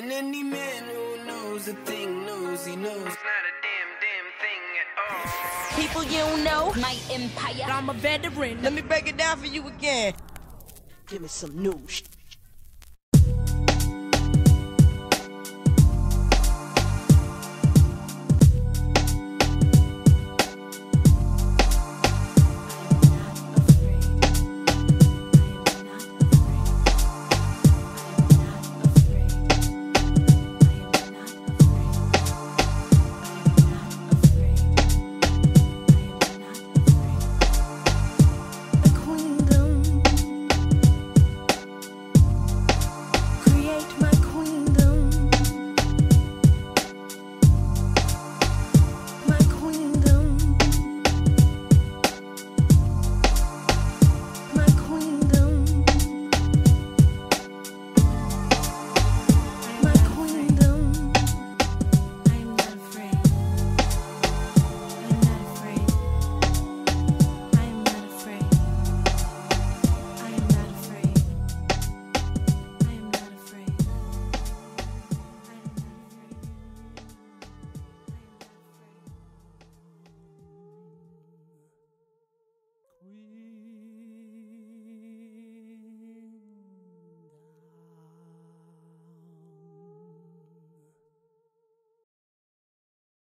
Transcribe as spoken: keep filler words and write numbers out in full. And any man who knows a thing knows he knows it's not a damn damn thing at all. People you know, my empire, I'm a veteran. Let me break it down for you again. Give me some news.